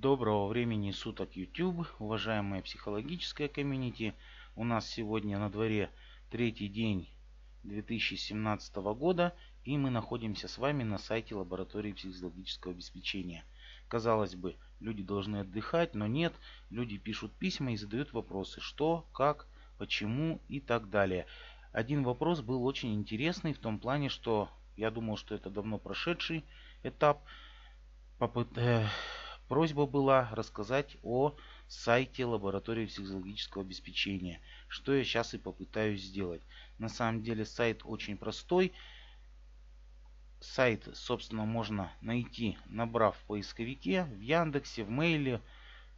Доброго времени суток, YouTube, уважаемая психологическая комьюнити. У нас сегодня на дворе третий день 2017 года, и мы находимся с вами на сайте Лаборатории психофизиологического обеспечения. Казалось бы, люди должны отдыхать, но нет. Люди пишут письма и задают вопросы: что, как, почему и так далее. Один вопрос был очень интересный в том плане, что я думал, что это давно прошедший этап. Просьба была рассказать о сайте Лаборатории психофизиологического обеспечения, что я сейчас и попытаюсь сделать. На самом деле сайт очень простой. Сайт, собственно, можно найти, набрав в поисковике, в Яндексе, в Мейле,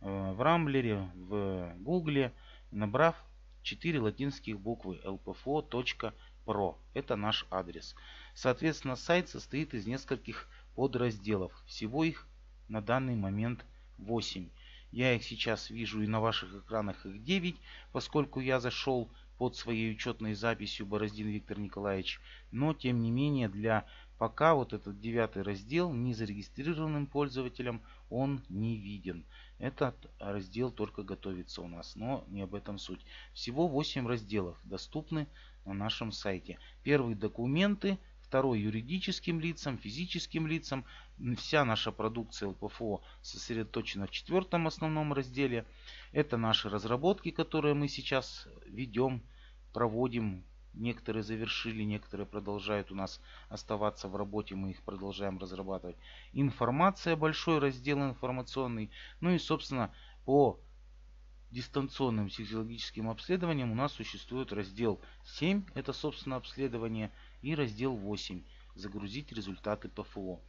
в Рамблере, в Гугле, набрав 4 латинских буквы lpfo.pro. Это наш адрес. Соответственно, сайт состоит из нескольких подразделов. Всего их на данный момент 8. Я их сейчас вижу, и на ваших экранах их 9, поскольку я зашел под своей учетной записью Бороздин Виктор Николаевич. Но, тем не менее, для пока вот этот 9 раздел незарегистрированным пользователям он не виден. Этот раздел только готовится у нас, но не об этом суть. Всего 8 разделов доступны на нашем сайте. Первый — документы. Второй — юридическим лицам, физическим лицам. Вся наша продукция ЛПФО сосредоточена в 4-м основном разделе. Это наши разработки, которые мы сейчас ведем, проводим. Некоторые завершили, некоторые продолжают у нас оставаться в работе. Мы их продолжаем разрабатывать. Информация — большой раздел информационный. Ну и, собственно, по дистанционным психологическим обследованиям у нас существует раздел 7. Это, собственно, обследование. И раздел 8. Загрузить результаты ПФО.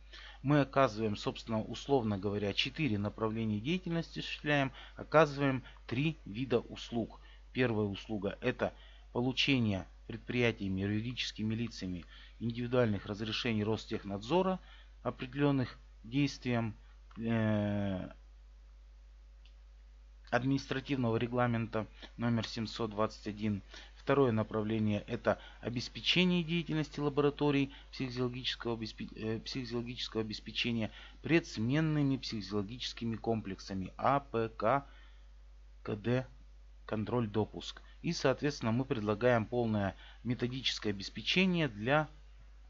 Мы оказываем, собственно, условно говоря, 4 направления деятельности осуществляем. Оказываем 3 вида услуг. Первая услуга — это получение предприятиями, юридическими лицами индивидуальных разрешений Ростехнадзора, определенных действием административного регламента номер 721. Второе направление — это обеспечение деятельности лабораторий психофизиологического обеспечения предсменными психофизиологическими комплексами АПК, КТ, контроль, допуск. И, соответственно, мы предлагаем полное методическое обеспечение для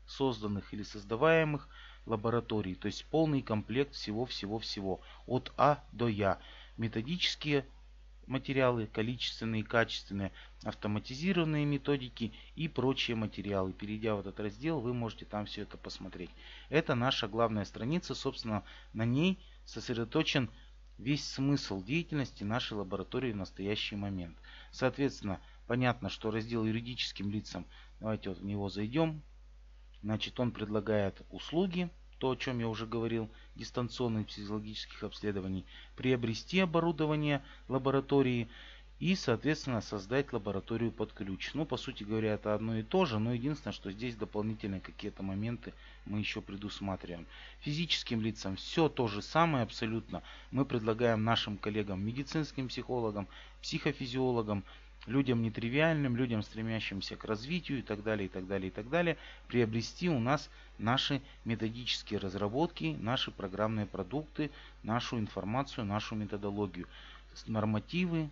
созданных или создаваемых лабораторий. То есть полный комплект всего-всего-всего от А до Я. Методические материалы, количественные, качественные, автоматизированные методики и прочие материалы. Перейдя в этот раздел, вы можете там все это посмотреть. Это наша главная страница. Собственно, на ней сосредоточен весь смысл деятельности нашей лаборатории в настоящий момент. Соответственно, понятно, что раздел юридическим лицам, давайте вот в него зайдем. Значит, он предлагает услуги. То, о чем я уже говорил, дистанционных психологических обследований, приобрести оборудование лаборатории и, соответственно, создать лабораторию под ключ. Ну, по сути говоря, это одно и то же, но единственное, что здесь дополнительные какие-то моменты мы еще предусматриваем. Физическим лицам все то же самое абсолютно. Мы предлагаем нашим коллегам, медицинским психологам, психофизиологам, людям нетривиальным, людям, стремящимся к развитию и так далее, и так далее, и так далее, приобрести у нас наши методические разработки, наши программные продукты, нашу информацию, нашу методологию, нормативы,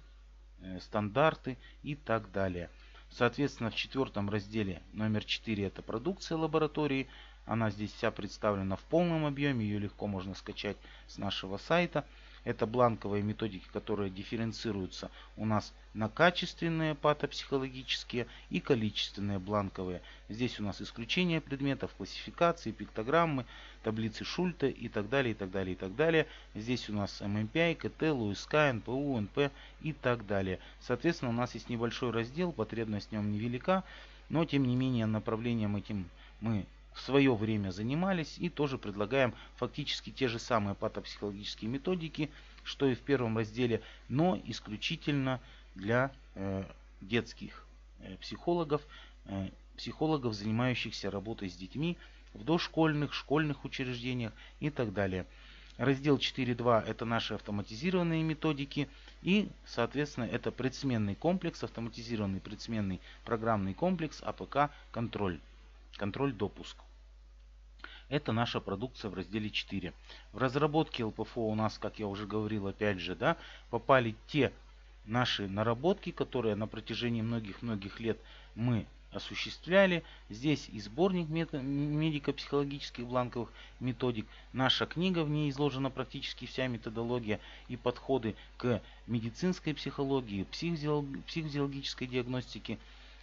стандарты и так далее. Соответственно, в 4-м разделе номер 4 это продукция лаборатории. Она здесь вся представлена в полном объеме, ее легко можно скачать с нашего сайта. Это бланковые методики, которые дифференцируются у нас на качественные, патопсихологические, и количественные бланковые. Здесь у нас исключение предметов, классификации, пиктограммы, таблицы Шульта и так далее, и так далее, и так далее. Здесь у нас ММПИ, КТ, ЛУСК, НПУ, НП и так далее. Соответственно, у нас есть небольшой раздел, потребность в нем невелика, но тем не менее направлением этим мы в свое время занимались и тоже предлагаем фактически те же самые патопсихологические методики, что и в 1-м разделе, но исключительно для детских психологов, психологов, занимающихся работой с детьми в дошкольных, школьных учреждениях и так далее. Раздел 4.2 это наши автоматизированные методики и, соответственно, это предсменный комплекс, автоматизированный предсменный программный комплекс АПК контроль, контроль-допуск. Это наша продукция в разделе 4. В разработке ЛПФО у нас, как я уже говорил, опять же, да, попали те наши наработки, которые на протяжении многих-многих лет мы осуществляли. Здесь и сборник медико-психологических бланковых методик. Наша книга, в ней изложена практически вся методология и подходы к медицинской психологии, психофизиологической диагностике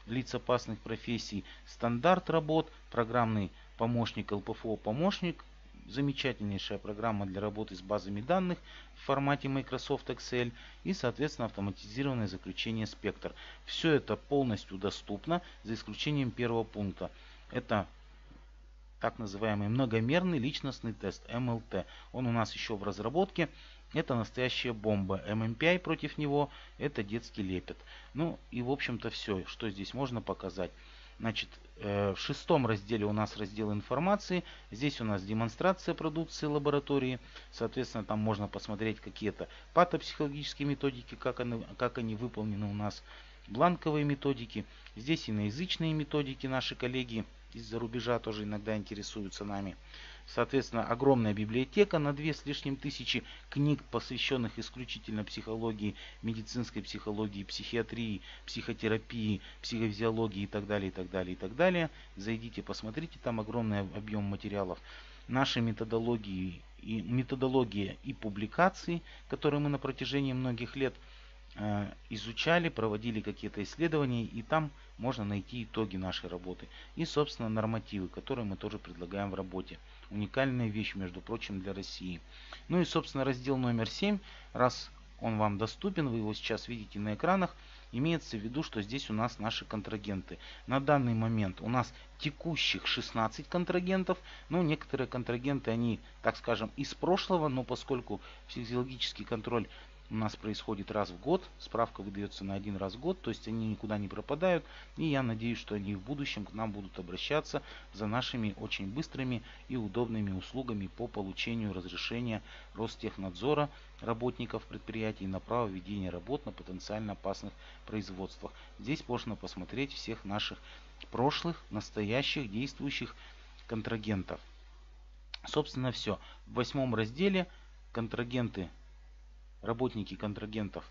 лиц опасных профессий, стандарт работ, программный помощник ЛПФО «Помощник». Замечательнейшая программа для работы с базами данных в формате Microsoft Excel и, соответственно, автоматизированное заключение «Спектр». Все это полностью доступно, за исключением первого пункта. Это так называемый многомерный личностный тест (МЛТ). Он у нас еще в разработке. Это настоящая бомба. ММПИ против него — это детский лепет. Ну и, в общем-то, все, что здесь можно показать. Значит, в шестом разделе у нас раздел информации. Здесь у нас демонстрация продукции лаборатории. Соответственно, там можно посмотреть какие-то патопсихологические методики, как они выполнены у нас, бланковые методики. Здесь иноязычные методики, наши коллеги из-за рубежа тоже иногда интересуются нами. Соответственно, огромная библиотека на 2500 книг, посвященных исключительно психологии, медицинской психологии, психиатрии, психотерапии, психофизиологии и так далее, и так далее, и так далее. Зайдите, посмотрите, там огромный объем материалов. Наши методологии и публикации, которые мы на протяжении многих лет изучали, проводили какие-то исследования, и там можно найти итоги нашей работы. И, собственно, нормативы, которые мы тоже предлагаем в работе. Уникальная вещь, между прочим, для России. Ну и, собственно, раздел номер 7, раз он вам доступен, вы его сейчас видите на экранах, имеется в виду, что здесь у нас наши контрагенты. На данный момент у нас текущих 16 контрагентов, но некоторые контрагенты, они, так скажем, из прошлого, но поскольку психофизиологический контроль у нас происходит раз в год, справка выдается на один раз в год, то есть они никуда не пропадают, и я надеюсь, что они в будущем к нам будут обращаться за нашими очень быстрыми и удобными услугами по получению разрешения Ростехнадзора работников предприятий на право ведения работ на потенциально опасных производствах. Здесь можно посмотреть всех наших прошлых, настоящих, действующих контрагентов. Собственно, все. В 8 разделе контрагенты, работники контрагентов,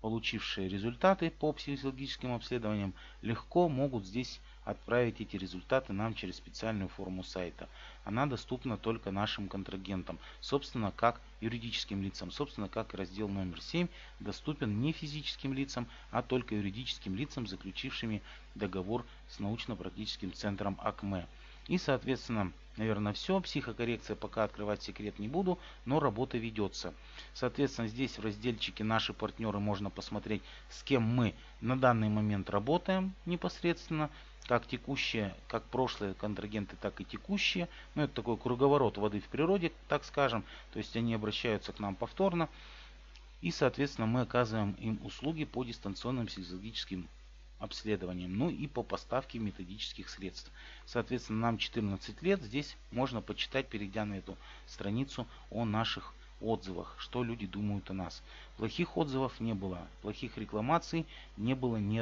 получившие результаты по психофизиологическим обследованиям, легко могут здесь отправить эти результаты нам через специальную форму сайта. Она доступна только нашим контрагентам, собственно, как юридическим лицам, собственно, как раздел номер 7 доступен не физическим лицам, а только юридическим лицам, заключившими договор с научно-практическим центром АКМЕ. И, соответственно, наверное, все. Психокоррекция пока открывать секрет не буду, но работа ведется. Соответственно, здесь в разделчике «Наши партнеры» можно посмотреть, с кем мы на данный момент работаем непосредственно. Как текущие, как прошлые контрагенты, так и текущие. Ну, это такой круговорот воды в природе, так скажем. То есть они обращаются к нам повторно. И, соответственно, мы оказываем им услуги по дистанционным психофизиологическим обследованием, ну и по поставке методических средств. Соответственно, нам 14 лет. Здесь можно почитать, перейдя на эту страницу, о наших отзывах, что люди думают о нас. Плохих отзывов не было, плохих рекламаций не было ни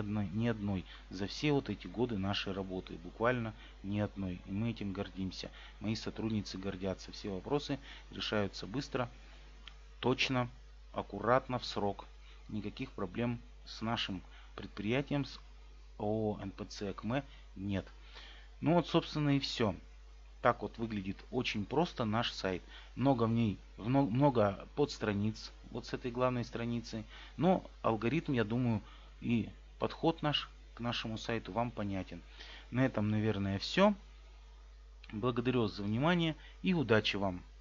одной за все вот эти годы нашей работы, буквально ни одной. И мы этим гордимся. Мои сотрудницы гордятся. Все вопросы решаются быстро, точно, аккуратно, в срок. Никаких проблем с нашим предприятием, с ООО «НПЦ АКМЕ» нет. Ну вот, собственно, и все. Так вот выглядит очень просто наш сайт. Много в ней, много подстраниц, вот с этой главной страницы. Но алгоритм, я думаю, и подход наш к нашему сайту вам понятен. На этом, наверное, все. Благодарю вас за внимание и удачи вам!